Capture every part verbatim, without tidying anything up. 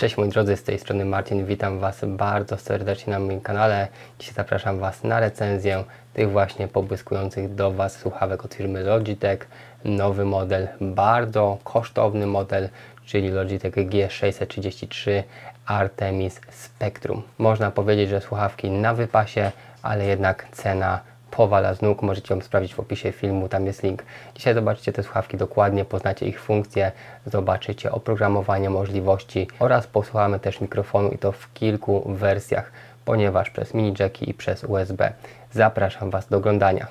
Cześć moi drodzy, z tej strony Marcin, witam Was bardzo serdecznie na moim kanale. Dzisiaj zapraszam Was na recenzję tych właśnie pobłyskujących do Was słuchawek od firmy Logitech. Nowy model, bardzo kosztowny model, czyli Logitech G sześćset trzydzieści trzy Artemis Spectrum. Można powiedzieć, że słuchawki na wypasie, ale jednak cena powala z nóg. Możecie ją sprawdzić w opisie filmu, tam jest link. Dzisiaj zobaczycie te słuchawki dokładnie, poznacie ich funkcje, zobaczycie oprogramowanie, możliwości oraz posłuchamy też mikrofonu i to w kilku wersjach, ponieważ przez mini jacki i przez U S B. Zapraszam Was do oglądania.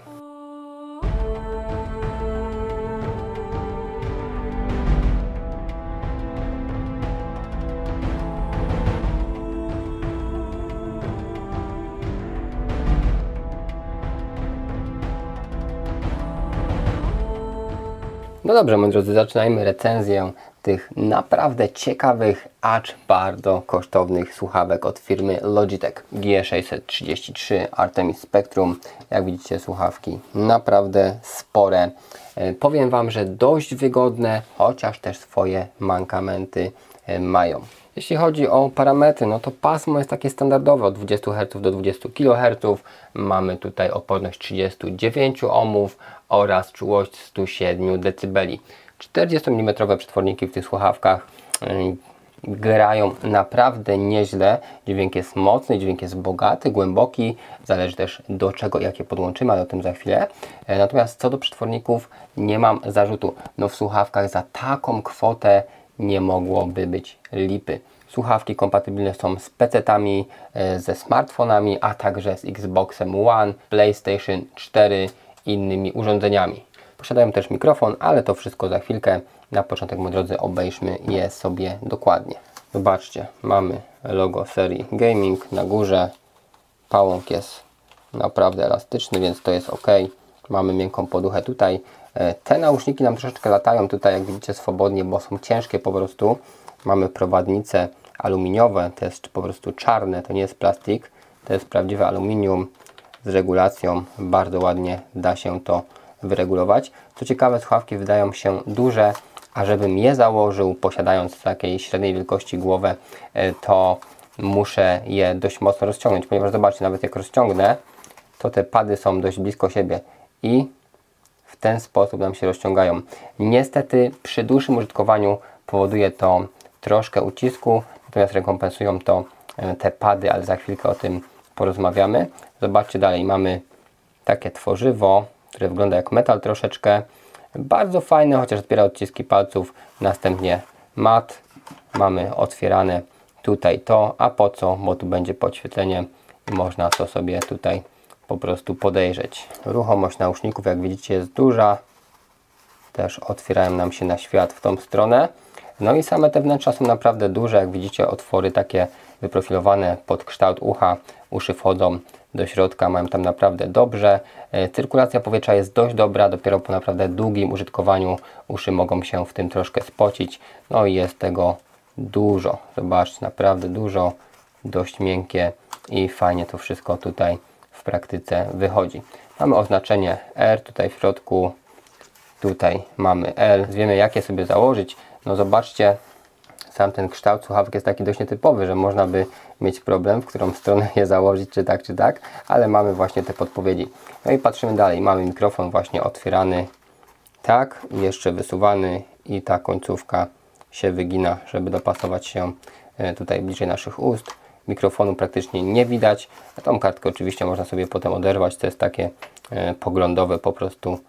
No dobrze, moi drodzy, zaczynajmy recenzję tych naprawdę ciekawych, acz bardzo kosztownych słuchawek od firmy Logitech G sześćset trzydzieści trzy Artemis Spectrum. Jak widzicie, słuchawki naprawdę spore. Powiem Wam, że dość wygodne, chociaż też swoje mankamenty mają. Jeśli chodzi o parametry, no to pasmo jest takie standardowe od dwudziestu herców do dwudziestu kiloherców. Mamy tutaj oporność trzydzieści dziewięć ohmów oraz czułość sto siedem decybeli. czterdziestomilimmetrowe przetworniki w tych słuchawkach grają naprawdę nieźle. Dźwięk jest mocny, dźwięk jest bogaty, głęboki. Zależy też do czego, jakie podłączymy, ale o tym za chwilę. Natomiast co do przetworników nie mam zarzutu. No w słuchawkach za taką kwotę nie mogłoby być lipy. Słuchawki kompatybilne są z pecetami, ze smartfonami, a także z Xboxem One, PlayStation cztery i innymi urządzeniami. Posiadają też mikrofon, ale to wszystko za chwilkę. Na początek, moi drodzy, obejrzmy je sobie dokładnie. Zobaczcie, mamy logo serii Gaming na górze. Pałąk jest naprawdę elastyczny, więc to jest ok. Mamy miękką poduchę tutaj. Te nauczniki nam troszeczkę latają tutaj, jak widzicie, swobodnie, bo są ciężkie po prostu. Mamy prowadnice aluminiowe, to jest po prostu czarne, to nie jest plastik. To jest prawdziwe aluminium z regulacją. Bardzo ładnie da się to wyregulować. Co ciekawe, słuchawki wydają się duże, a żebym je założył, posiadając takiej średniej wielkości głowę, to muszę je dość mocno rozciągnąć, ponieważ zobaczcie, nawet jak rozciągnę, to te pady są dość blisko siebie i w ten sposób nam się rozciągają. Niestety przy dłuższym użytkowaniu powoduje to troszkę ucisku, natomiast rekompensują to te pady, ale za chwilkę o tym porozmawiamy. Zobaczcie dalej, mamy takie tworzywo, które wygląda jak metal troszeczkę. Bardzo fajne, chociaż zbiera odciski palców. Następnie mat. Mamy otwierane tutaj to. A po co? Bo tu będzie podświetlenie i można to sobie tutaj po prostu podejrzeć. Ruchomość nauszników, jak widzicie, jest duża. Też otwierają nam się na świat w tą stronę. No i same te wnętrza są naprawdę duże. Jak widzicie, otwory takie wyprofilowane pod kształt ucha. Uszy wchodzą do środka, mają tam naprawdę dobrze. Cyrkulacja powietrza jest dość dobra, dopiero po naprawdę długim użytkowaniu uszy mogą się w tym troszkę spocić. No i jest tego dużo. Zobaczcie, naprawdę dużo, dość miękkie i fajnie to wszystko tutaj w praktyce wychodzi. Mamy oznaczenie R tutaj w środku, tutaj mamy L. Wiemy, jakie sobie założyć. No zobaczcie, sam ten kształt słuchawek jest taki dość nietypowy, że można by mieć problem, w którą stronę je założyć, czy tak, czy tak, ale mamy właśnie te podpowiedzi. No i patrzymy dalej, mamy mikrofon właśnie otwierany, tak, jeszcze wysuwany i ta końcówka się wygina, żeby dopasować się tutaj bliżej naszych ust. Mikrofonu praktycznie nie widać, a tą kartkę oczywiście można sobie potem oderwać, to jest takie poglądowe po prostu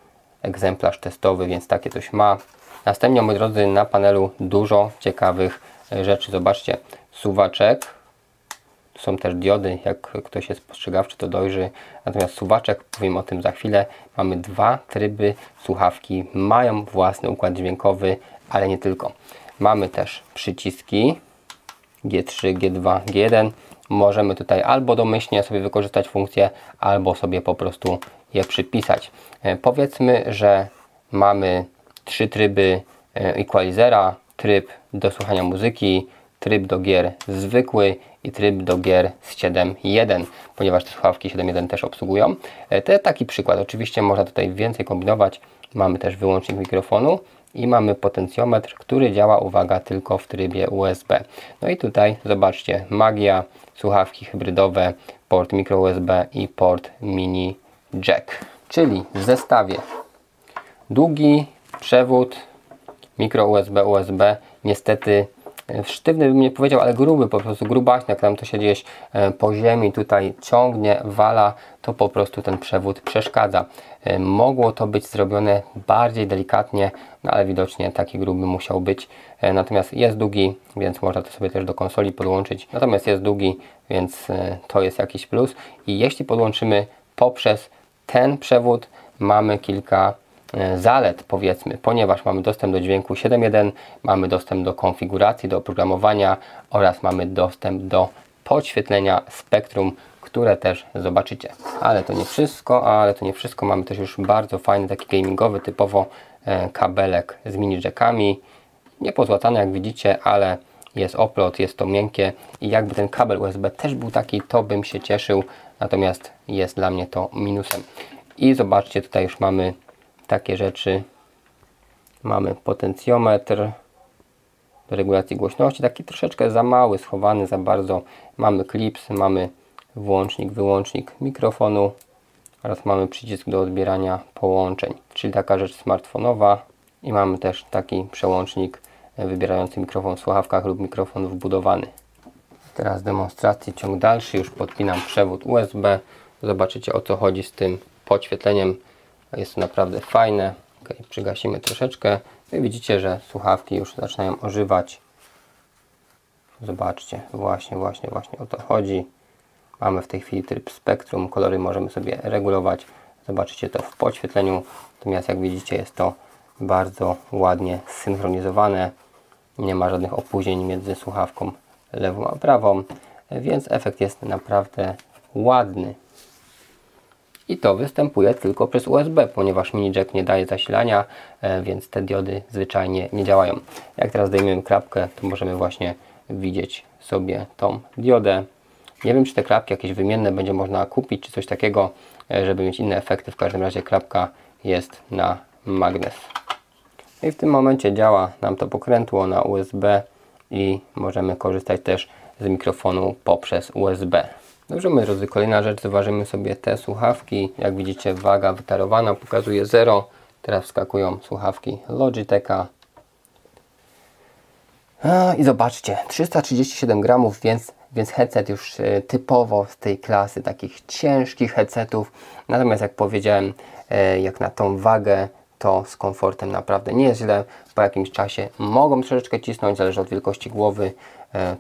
egzemplarz testowy, więc takie coś ma. Następnie, moi drodzy, na panelu dużo ciekawych rzeczy. Zobaczcie, suwaczek, tu są też diody, jak ktoś jest spostrzegawczy, to dojrzy. Natomiast suwaczek, powiem o tym za chwilę, mamy dwa tryby. Słuchawki mają własny układ dźwiękowy, ale nie tylko. Mamy też przyciski G trzy, G dwa, G jeden. Możemy tutaj albo domyślnie sobie wykorzystać funkcję, albo sobie po prostu je przypisać. Powiedzmy, że mamy trzy tryby equalizera, tryb do słuchania muzyki, tryb do gier zwykły i tryb do gier z siedem jeden, ponieważ te słuchawki siedem jeden też obsługują. To taki przykład, oczywiście można tutaj więcej kombinować. Mamy też wyłącznik mikrofonu i mamy potencjometr, który działa, uwaga, tylko w trybie U S B. No i tutaj zobaczcie, magia, słuchawki hybrydowe, port micro U S B i port mini jack. Czyli w zestawie długi przewód micro U S B, U S B, niestety sztywny bym nie powiedział, ale gruby, po prostu grubaśniak, nam to się gdzieś po ziemi tutaj ciągnie, wala, to po prostu ten przewód przeszkadza. Mogło to być zrobione bardziej delikatnie, no ale widocznie taki gruby musiał być. Natomiast jest długi, więc można to sobie też do konsoli podłączyć. Natomiast jest długi, więc to jest jakiś plus. I jeśli podłączymy poprzez ten przewód, mamy kilka zalet, powiedzmy, ponieważ mamy dostęp do dźwięku siedem jeden, mamy dostęp do konfiguracji, do oprogramowania oraz mamy dostęp do podświetlenia spektrum, które też zobaczycie. Ale to nie wszystko, ale to nie wszystko. Mamy też już bardzo fajny, taki gamingowy typowo kabelek z mini jackami. Nie pozłacany, jak widzicie, ale jest oplot, jest to miękkie i jakby ten kabel U S B też był taki, to bym się cieszył, natomiast jest dla mnie to minusem. I zobaczcie, tutaj już mamy takie rzeczy, mamy potencjometr do regulacji głośności, taki troszeczkę za mały, schowany za bardzo, mamy klips, mamy włącznik, wyłącznik mikrofonu oraz mamy przycisk do odbierania połączeń, czyli taka rzecz smartfonowa, i mamy też taki przełącznik wybierający mikrofon w słuchawkach lub mikrofon wbudowany. Teraz demonstracji ciąg dalszy, już podpinam przewód U S B, zobaczycie o co chodzi z tym podświetleniem. Jest to naprawdę fajne. Okay, przygasimy troszeczkę. I widzicie, że słuchawki już zaczynają ożywać. Zobaczcie, właśnie, właśnie, właśnie o to chodzi. Mamy w tej chwili tryb spektrum. Kolory możemy sobie regulować. Zobaczycie to w podświetleniu. Natomiast jak widzicie, jest to bardzo ładnie zsynchronizowane. Nie ma żadnych opóźnień między słuchawką lewą a prawą. Więc efekt jest naprawdę ładny. I to występuje tylko przez U S B, ponieważ mini jack nie daje zasilania, więc te diody zwyczajnie nie działają. Jak teraz zdejmiemy klapkę, to możemy właśnie widzieć sobie tą diodę. Nie wiem, czy te klapki jakieś wymienne będzie można kupić, czy coś takiego, żeby mieć inne efekty. W każdym razie klapka jest na magnes. I w tym momencie działa nam to pokrętło na U S B i możemy korzystać też z mikrofonu poprzez U S B. Dobrze, moi drodzy, kolejna rzecz, zważymy sobie te słuchawki. Jak widzicie, waga wytarowana, pokazuje zero. Teraz wskakują słuchawki Logitecha. A, i zobaczcie, trzysta trzydzieści siedem gramów, więc, więc headset już typowo z tej klasy takich ciężkich headsetów. Natomiast jak powiedziałem, jak na tą wagę, to z komfortem naprawdę nieźle. Po jakimś czasie mogą troszeczkę cisnąć, zależy od wielkości głowy.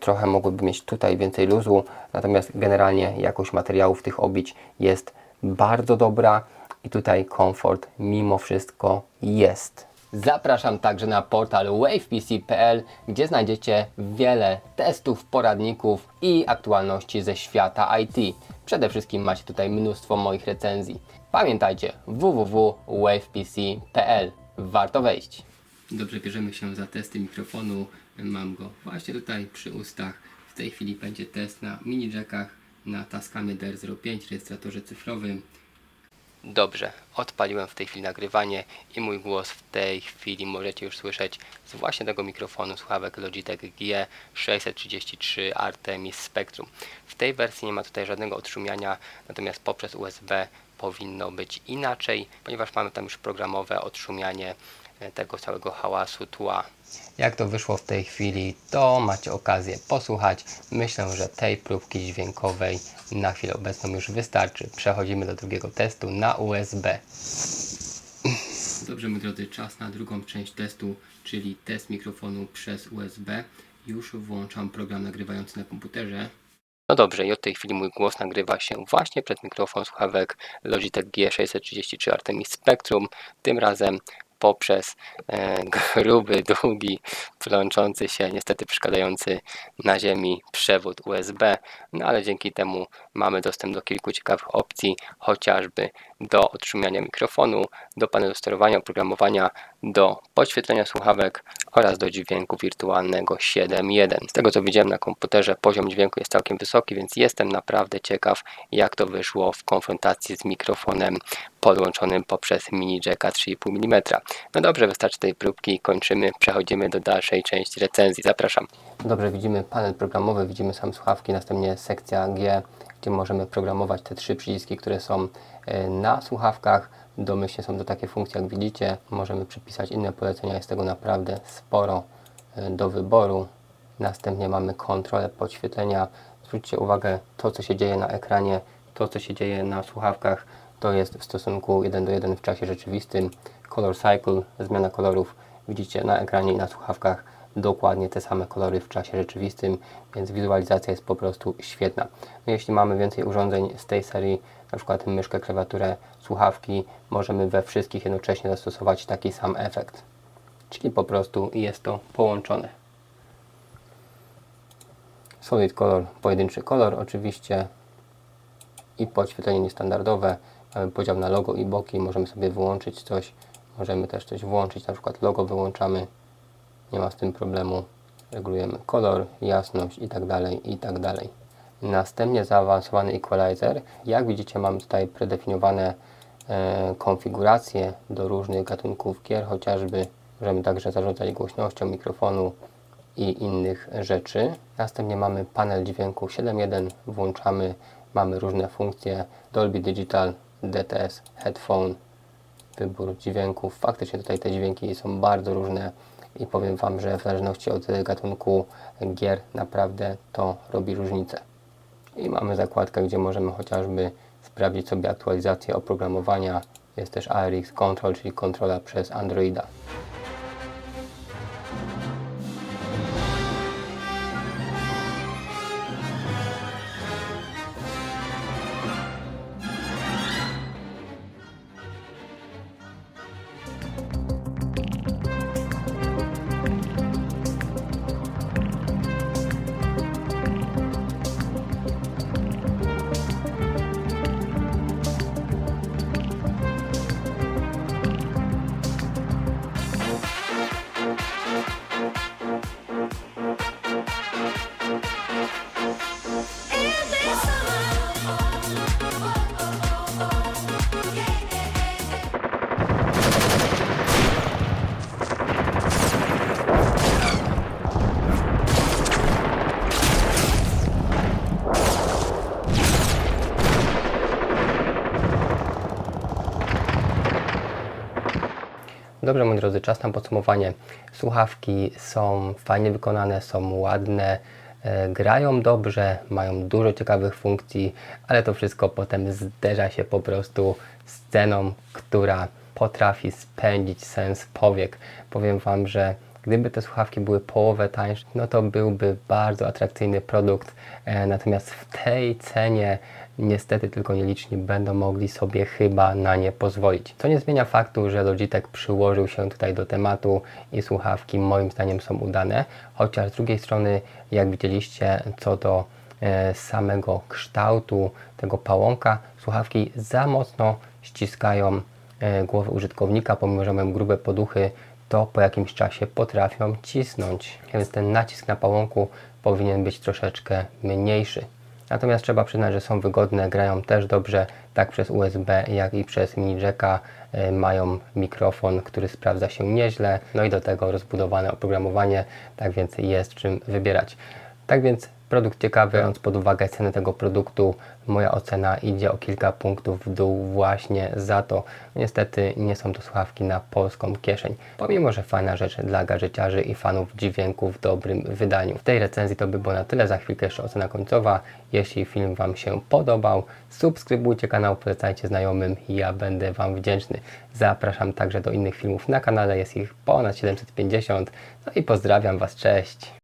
Trochę mogłyby mieć tutaj więcej luzu, natomiast generalnie jakość materiałów tych obić jest bardzo dobra i tutaj komfort mimo wszystko jest. Zapraszam także na portal wave p c kropka p l, gdzie znajdziecie wiele testów, poradników i aktualności ze świata I T. Przede wszystkim macie tutaj mnóstwo moich recenzji. Pamiętajcie, w w w kropka wave p c kropka p l. Warto wejść. Dobrze, bierzemy się za testy mikrofonu. Mam go właśnie tutaj przy ustach. W tej chwili będzie test na mini jackach, na Tascamie D R zero pięć, rejestratorze cyfrowym. Dobrze, odpaliłem w tej chwili nagrywanie i mój głos w tej chwili możecie już słyszeć z właśnie tego mikrofonu słuchawek Logitech G sześćset trzydzieści trzy Artemis Spectrum. W tej wersji nie ma tutaj żadnego odszumiania, natomiast poprzez U S B powinno być inaczej, ponieważ mamy tam już programowe odszumianie tego całego hałasu tła. Jak to wyszło w tej chwili, to macie okazję posłuchać. Myślę, że tej próbki dźwiękowej na chwilę obecną już wystarczy. Przechodzimy do drugiego testu na U S B. Dobrze, moi drodzy, czas na drugą część testu, czyli test mikrofonu przez U S B. Już włączam program nagrywający na komputerze. No dobrze, i od tej chwili mój głos nagrywa się właśnie przed mikrofon słuchawek Logitech G sześćset trzydzieści trzy Artemis Spectrum. Tym razem poprzez e, gruby, długi, plączący się, niestety przeszkadzający na ziemi przewód U S B, no ale dzięki temu mamy dostęp do kilku ciekawych opcji, chociażby do otrzymania mikrofonu, do panelu sterowania, oprogramowania, do podświetlenia słuchawek oraz do dźwięku wirtualnego siedem jeden. Z tego co widziałem na komputerze, poziom dźwięku jest całkiem wysoki, więc jestem naprawdę ciekaw, jak to wyszło w konfrontacji z mikrofonem podłączonym poprzez mini jacka trzy i pół milimetra. No dobrze, wystarczy tej próbki, kończymy, przechodzimy do dalszej części recenzji. Zapraszam. Dobrze, widzimy panel programowy, widzimy sam słuchawki, następnie sekcja G, gdzie możemy programować te trzy przyciski, które są na słuchawkach. Domyślnie są to takie funkcje, jak widzicie. Możemy przypisać inne polecenia, jest tego naprawdę sporo do wyboru. Następnie mamy kontrolę podświetlenia. Zwróćcie uwagę, to co się dzieje na ekranie, to co się dzieje na słuchawkach, to jest w stosunku jeden do jednego w czasie rzeczywistym. Color cycle, zmiana kolorów, widzicie na ekranie i na słuchawkach dokładnie te same kolory w czasie rzeczywistym, więc wizualizacja jest po prostu świetna. No, jeśli mamy więcej urządzeń z tej serii, na przykład myszkę, klawiaturę, słuchawki, możemy we wszystkich jednocześnie zastosować taki sam efekt. Czyli po prostu jest to połączone. Solid color, pojedynczy kolor oczywiście i podświetlenie niestandardowe. Mamy podział na logo i boki, możemy sobie wyłączyć coś, możemy też coś włączyć, na przykład logo wyłączamy, nie ma z tym problemu, regulujemy kolor, jasność i tak dalej, i tak dalej. Następnie zaawansowany equalizer, jak widzicie mamy tutaj predefiniowane e, konfiguracje do różnych gatunków gier, chociażby możemy także zarządzać głośnością mikrofonu i innych rzeczy. Następnie mamy panel dźwięku siedem jeden, włączamy, mamy różne funkcje Dolby Digital, D T S, headphone, wybór dźwięków. Faktycznie tutaj te dźwięki są bardzo różne i powiem Wam, że w zależności od gatunku gier naprawdę to robi różnicę. I mamy zakładkę, gdzie możemy chociażby sprawdzić sobie aktualizację oprogramowania. Jest też A R X Control, czyli kontrola przez Androida. Dobrze, moi drodzy, czas na podsumowanie. Słuchawki są fajnie wykonane, są ładne, e, grają dobrze, mają dużo ciekawych funkcji, ale to wszystko potem zderza się po prostu z ceną, która potrafi spędzić sen z powiek. Powiem Wam, że gdyby te słuchawki były połowę tańsze, no to byłby bardzo atrakcyjny produkt, e, natomiast w tej cenie niestety tylko nieliczni będą mogli sobie chyba na nie pozwolić. Co nie zmienia faktu, że Logitech przyłożył się tutaj do tematu i słuchawki moim zdaniem są udane, chociaż z drugiej strony, jak widzieliście, co do e, samego kształtu tego pałąka, słuchawki za mocno ściskają e, głowę użytkownika, pomimo że mają grube poduchy, to po jakimś czasie potrafią cisnąć, więc ten nacisk na pałąku powinien być troszeczkę mniejszy. Natomiast trzeba przyznać, że są wygodne, grają też dobrze, tak przez U S B, jak i przez mini jacka. Y, mają mikrofon, który sprawdza się nieźle, no i do tego rozbudowane oprogramowanie, tak więc jest czym wybierać. Tak więc produkt ciekawy, biorąc pod uwagę cenę tego produktu, moja ocena idzie o kilka punktów w dół właśnie za to. Niestety nie są to słuchawki na polską kieszeń, pomimo że fajna rzecz dla gadżeciarzy i fanów dźwięku w dobrym wydaniu. W tej recenzji to by było na tyle, za chwilkę jeszcze ocena końcowa. Jeśli film Wam się podobał, subskrybujcie kanał, polecajcie znajomym, ja będę Wam wdzięczny. Zapraszam także do innych filmów na kanale, jest ich ponad siedemset pięćdziesiąt. No i pozdrawiam Was, cześć!